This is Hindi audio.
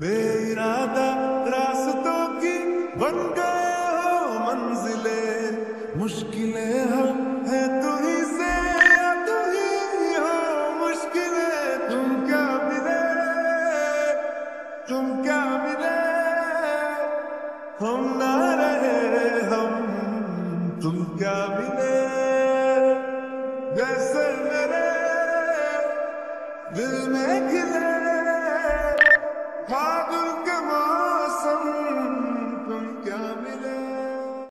बेइरादा रास्तों की बन गए हो मंजिलें, मुश्किलें हम है तू ही से या तू ही हो मुश्किलें। तुम क्या मिले, तुम क्या मिले, हम ना रहे हम। तुम क्या मिले जैसे मेरे दिल में खिले।